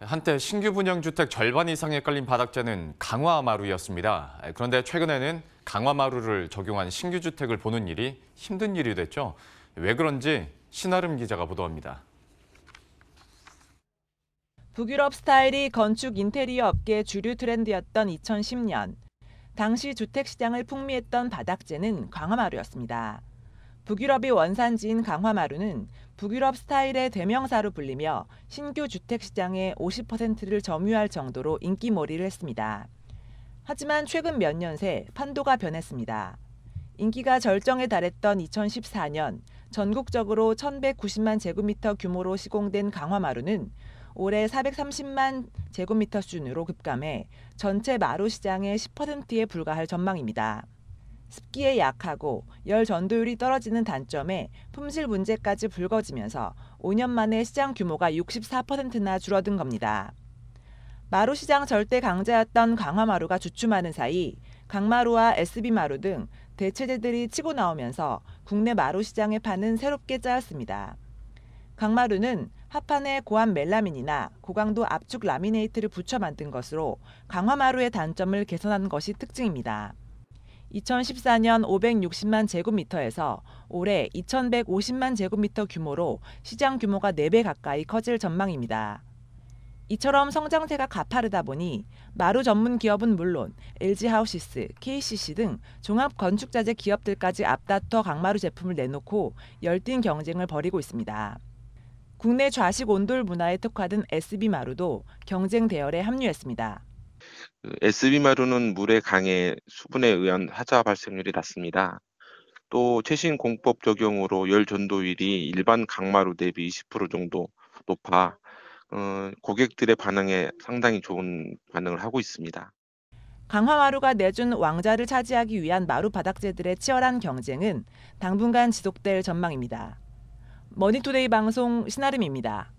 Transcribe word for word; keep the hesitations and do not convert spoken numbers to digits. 한때 신규 분양 주택 절반 이상에 깔린 바닥재는 강화마루였습니다. 그런데 최근에는 강화마루를 적용한 신규 주택을 보는 일이 힘든 일이 됐죠. 왜 그런지 신아름 기자가 보도합니다. 북유럽 스타일이 건축 인테리어 업계의 주류 트렌드였던 이천십 년. 당시 주택 시장을 풍미했던 바닥재는 강화마루였습니다. 북유럽이 원산지인 강화마루는 북유럽 스타일의 대명사로 불리며 신규 주택 시장의 오십 퍼센트를 점유할 정도로 인기몰이를 했습니다. 하지만 최근 몇 년 새 판도가 변했습니다. 인기가 절정에 달했던 이천십사 년 전국적으로 천백구십만 제곱미터 규모로 시공된 강화마루는 올해 사백삼십만 제곱미터 수준으로 급감해 전체 마루 시장의 십 퍼센트에 불과할 전망입니다. 습기에 약하고 열 전도율이 떨어지는 단점에 품질 문제까지 불거지면서 오 년 만에 시장 규모가 육십사 퍼센트나 줄어든 겁니다. 마루 시장 절대 강자였던 강화마루가 주춤하는 사이 강마루와 에스비마루 등 대체재들이 치고 나오면서 국내 마루 시장의 판은 새롭게 짜였습니다. 강마루는 합판에 고압 멜라민이나 고강도 압축 라미네이트를 붙여 만든 것으로 강화마루의 단점을 개선한 것이 특징입니다. 이천십사 년 오백육십만 제곱미터에서 올해 이천백오십만 제곱미터 규모로 시장 규모가 네 배 가까이 커질 전망입니다. 이처럼 성장세가 가파르다 보니 마루 전문 기업은 물론 엘지하우시스, 케이씨씨 등 종합 건축자재 기업들까지 앞다퉈 강마루 제품을 내놓고 열띤 경쟁을 벌이고 있습니다. 국내 좌식 온돌 문화에 특화된 에스비마루도 경쟁 대열에 합류했습니다. 에스비마루는 물에 강해 수분에 의한 하자 발생률이 낮습니다. 또 최신 공법 적용으로 열 전도율이 일반 강마루 대비 이십 퍼센트 정도 높아 고객들의 반응에 상당히 좋은 반응을 하고 있습니다. 강화마루가 내준 왕좌를 차지하기 위한 마루 바닥재들의 치열한 경쟁은 당분간 지속될 전망입니다. 머니투데이 방송 신아름입니다.